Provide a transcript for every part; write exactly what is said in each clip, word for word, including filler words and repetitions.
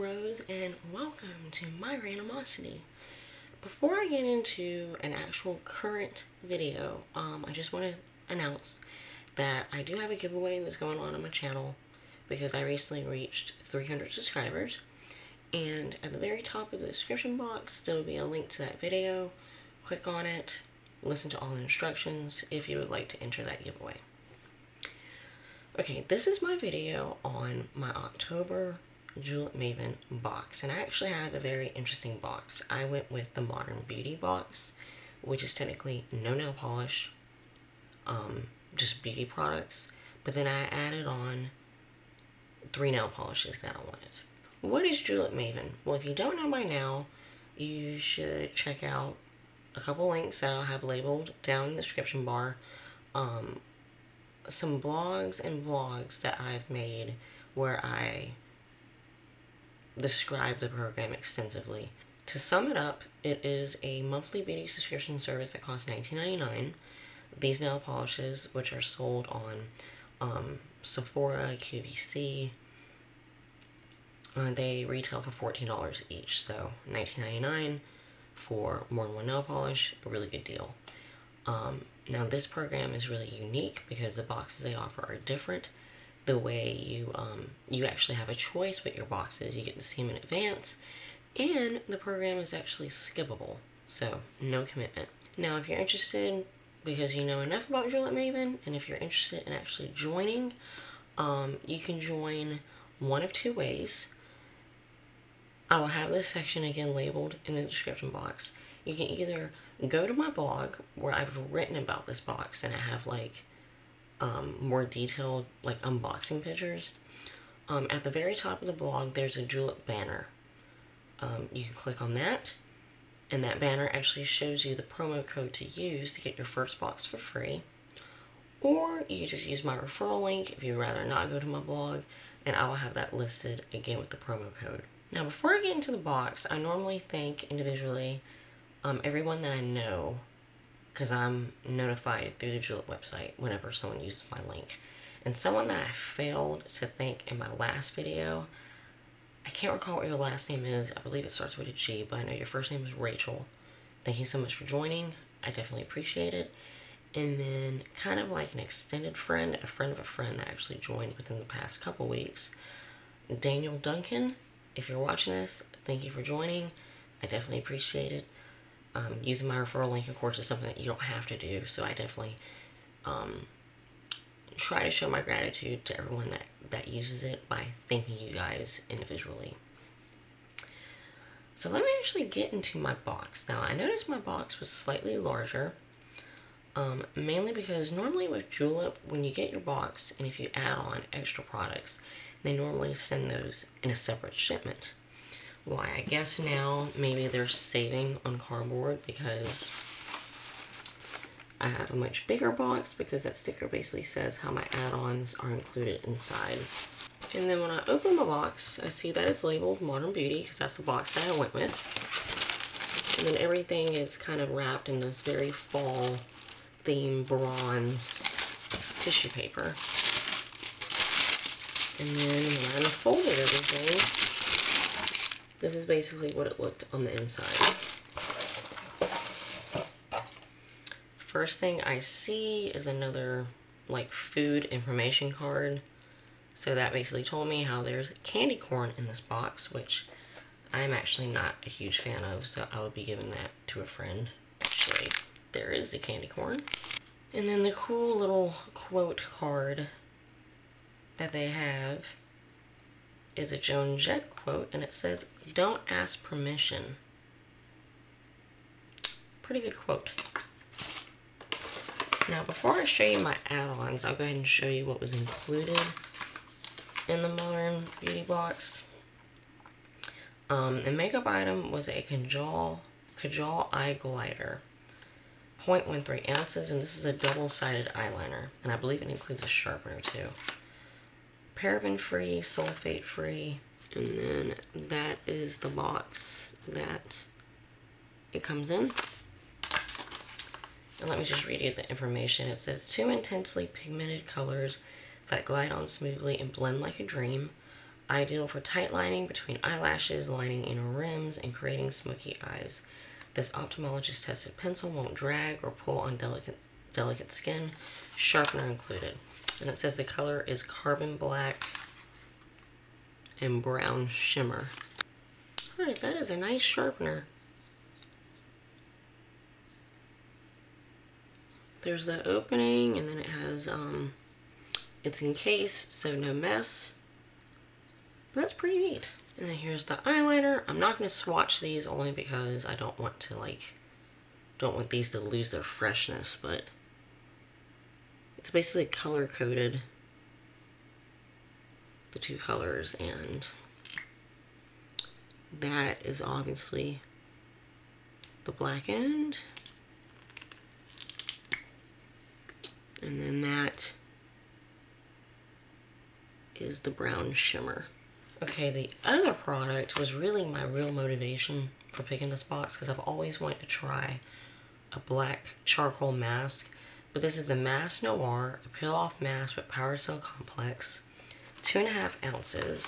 Rose, and welcome to Modern Animosity. Before I get into an actual current video, um, I just want to announce that I do have a giveaway that's going on on my channel because I recently reached three hundred subscribers, and at the very top of the description box there will be a link to that video. Click on it, listen to all the instructions if you would like to enter that giveaway. Okay, this is my video on my October Julep Maven box, and I actually have a very interesting box. I went with the Modern Beauty box, which is technically no nail polish, um, just beauty products, but then I added on three nail polishes that I wanted. What is Julep Maven? Well, if you don't know by now, you should check out a couple links that I'll have labeled down in the description bar, um, some blogs and vlogs that I've made where I describe the program extensively. To sum it up, it is a monthly beauty subscription service that costs nineteen ninety-nine. These nail polishes, which are sold on um, Sephora, Q V C, uh, they retail for fourteen dollars each, so nineteen ninety-nine for more than one nail polish, a really good deal. Um, now this program is really unique because the boxes they offer are different. The way you um, you actually have a choice with your boxes, you get to see them in advance, and the program is actually skippable, so no commitment. Now if you're interested, because you know enough about Julep Maven, and if you're interested in actually joining, um, you can join one of two ways. I will have this section again labeled in the description box. You can either go to my blog where I've written about this box, and I have like Um, more detailed like unboxing pictures. Um, at the very top of the blog there's a Julep banner. Um, you can click on that, and that banner actually shows you the promo code to use to get your first box for free, or you just use my referral link if you'd rather not go to my blog, and I will have that listed again with the promo code. Now before I get into the box, I normally thank individually um, everyone that I know, because I'm notified through the Julep website whenever someone uses my link. And someone that I failed to thank in my last video, I can't recall what your last name is. I believe it starts with a G, but I know your first name is Rachel. Thank you so much for joining. I definitely appreciate it. And then kind of like an extended friend, a friend of a friend that actually joined within the past couple weeks, Daniel Duncan. If you're watching this, thank you for joining. I definitely appreciate it. Um, using my referral link, of course, is something that you don't have to do, so I definitely um, try to show my gratitude to everyone that, that uses it by thanking you guys individually. So let me actually get into my box. Now, I noticed my box was slightly larger, um, mainly because normally with Julep, when you get your box and if you add on extra products, they normally send those in a separate shipment. Why, I guess now maybe they're saving on cardboard because I have a much bigger box, because that sticker basically says how my add-ons are included inside. And then when I open my box, I see that it's labeled Modern Beauty because that's the box that I went with. And then everything is kind of wrapped in this very fall themed bronze tissue paper. And then when I unfolded everything, this is basically what it looked on the inside. First thing I see is another like food information card. So that basically told me how there's candy corn in this box, which I'm actually not a huge fan of, so I would be giving that to a friend. Actually, there is the candy corn. And then the cool little quote card that they have is a Joan Jett quote, and it says, "Don't ask permission." Pretty good quote. Now before I show you my add-ons, I'll go ahead and show you what was included in the Modern Beauty box. Um, the makeup item was a Kajal, Kajal eye glider, zero point one three ounces, and this is a double-sided eyeliner, and I believe it includes a sharpener too. Paraben-free, sulfate-free, and then that is the box that it comes in. And let me just read you the information. It says, two intensely pigmented colors that glide on smoothly and blend like a dream. Ideal for tight lining between eyelashes, lining inner rims, and creating smoky eyes. This ophthalmologist-tested pencil won't drag or pull on delicate, delicate skin, sharpener included. And it says the color is carbon black and brown shimmer. Alright, that is a nice sharpener. There's the opening, and then it has, um, it's encased, so no mess. But that's pretty neat. And then here's the eyeliner. I'm not going to swatch these only because I don't want to, like, don't want these to lose their freshness, but it's basically color-coded, the two colors, and that is obviously the black end. And then that is the brown shimmer. Okay, the other product was really my real motivation for picking this box, because I've always wanted to try a black charcoal mask. But this is the Mask Noir, a peel-off mask with Power Cell Complex, two and a half ounces.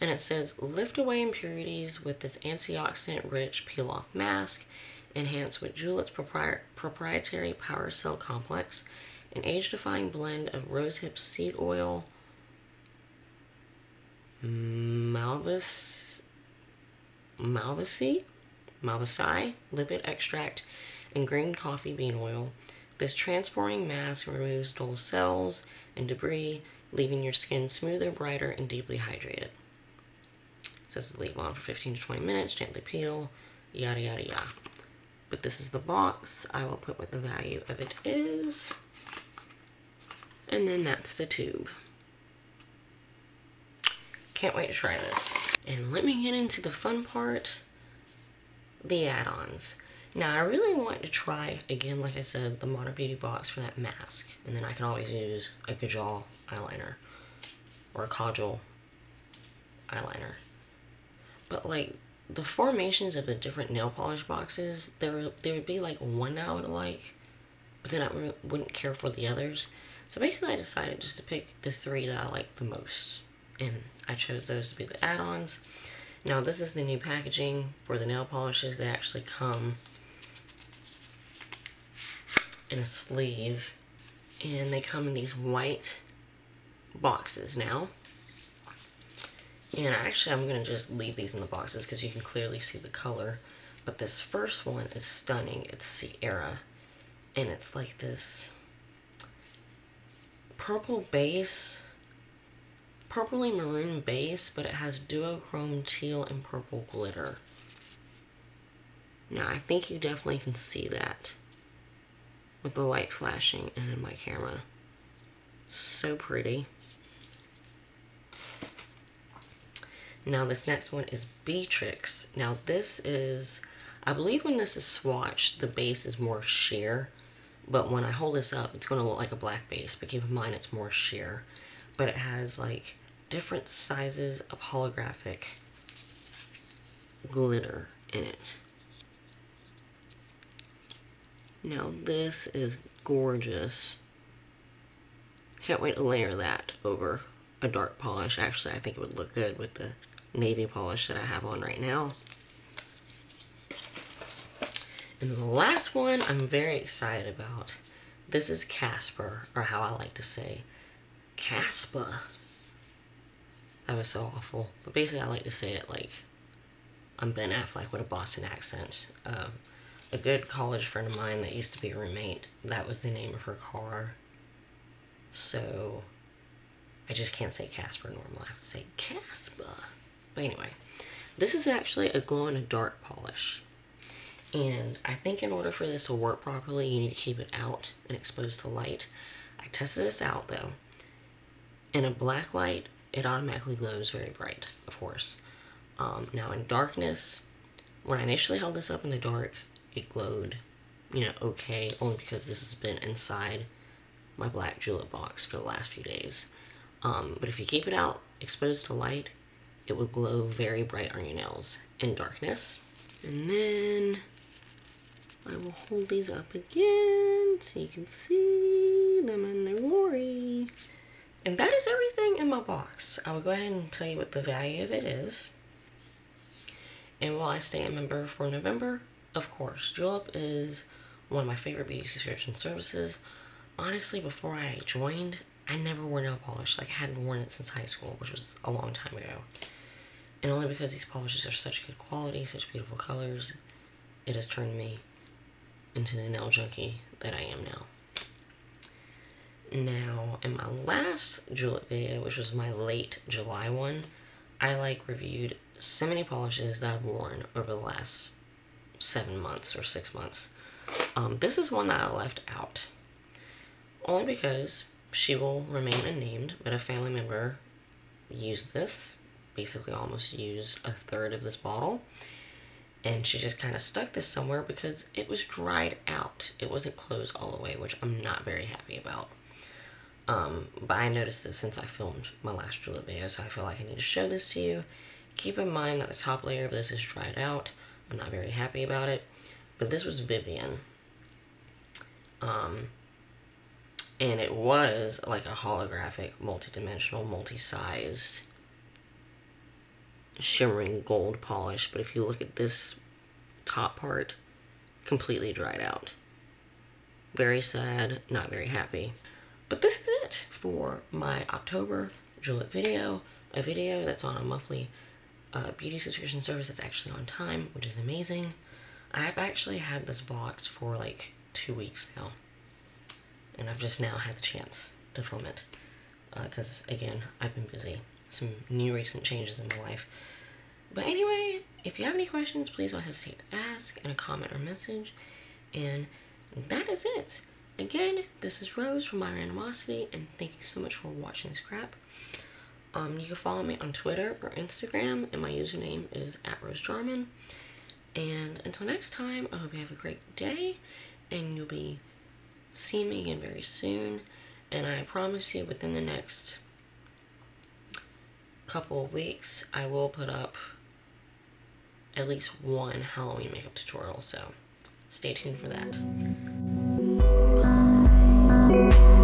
And it says, lift away impurities with this antioxidant-rich peel-off mask, enhanced with Julep's propri proprietary Power Cell Complex, an age-defying blend of rosehip seed oil, malvas, malvasi, malvasi, lipid extract, and green coffee bean oil. This transforming mask removes dull cells and debris, leaving your skin smoother, brighter, and deeply hydrated. It says to leave on for fifteen to twenty minutes, gently peel, yada yada yada. But this is the box. I will put what the value of it is. And then that's the tube. Can't wait to try this. And let me get into the fun part, the add-ons. Now, I really want to try, again, like I said, the Modern Beauty box for that mask. And then I can always use a Kajal eyeliner or a Kajal eyeliner. But, like, the formations of the different nail polish boxes, there, there would be like one that I would like, but then I wouldn't care for the others. So basically I decided just to pick the three that I like the most, and I chose those to be the add-ons. Now this is the new packaging for the nail polishes. They actually come in a sleeve, and they come in these white boxes now. And actually, I'm going to just leave these in the boxes because you can clearly see the color. But this first one is stunning. It's Sierra. And it's like this purple base, purpley maroon base, but it has duochrome teal and purple glitter. Now, I think you definitely can see that with the light flashing and in my camera. So pretty. Now this next one is Beatrix. Now this is, I believe when this is swatched, the base is more sheer. But when I hold this up, it's going to look like a black base. But keep in mind, it's more sheer. But it has like different sizes of holographic glitter in it. Now this is gorgeous. Can't wait to layer that over a dark polish. Actually, I think it would look good with the navy polish that I have on right now. And the last one I'm very excited about. This is Casper, or how I like to say, Casper. That was so awful. But basically I like to say it like I'm Ben Affleck with a Boston accent. Uh, a good college friend of mine that used to be a roommate, that was the name of her car. So I just can't say Casper normal. I have to say Casper. But anyway, this is actually a glow-in-the-dark polish. And I think in order for this to work properly, you need to keep it out and exposed to light. I tested this out, though. In a black light, it automatically glows very bright, of course. Um, now, in darkness, when I initially held this up in the dark, it glowed, you know, okay, only because this has been inside my black Julep box for the last few days. Um, but if you keep it out exposed to light, it will glow very bright on your nails in darkness. And then I will hold these up again so you can see them in their glory. And that is everything in my box. I will go ahead and tell you what the value of it is. And while I stay a member for November, of course, Julep is one of my favorite beauty subscription services. Honestly, before I joined, I never wore nail polish. Like, I hadn't worn it since high school, which was a long time ago. And only because these polishes are such good quality, such beautiful colors, it has turned me into the nail junkie that I am now. Now, in my last Julep video, which was my late July one, I like reviewed so many polishes that I've worn over the last seven months or six months. Um, this is one that I left out, only because she will remain unnamed, but a family member used this, basically almost used a third of this bottle, and she just kind of stuck this somewhere because it was dried out. It wasn't closed all the way, which I'm not very happy about. Um, but I noticed this since I filmed my last Julep video, so I feel like I need to show this to you. Keep in mind that the top layer of this is dried out. I'm not very happy about it. But this was Vivian. Um, and it was like a holographic, multi-dimensional, multi-sized, shimmering gold polish. But if you look at this top part, completely dried out. Very sad, not very happy. But this is it for my October Julep video, a video that's on a monthly uh, beauty subscription service that's actually on time, which is amazing. I've actually had this box for like two weeks now, and I've just now had the chance to film it because, uh, again, I've been busy. Some new recent changes in my life. But anyway, if you have any questions, please don't hesitate to ask in a comment or message, and that is it. Again, this is Rose from Modern Animosity, and thank you so much for watching this crap. Um, you can follow me on Twitter or Instagram, and my username is at Rosejarmon. And until next time, I hope you have a great day, and you'll be seeing me again very soon. And I promise you, within the next couple of weeks, I will put up at least one Halloween makeup tutorial, so stay tuned for that. Thank you.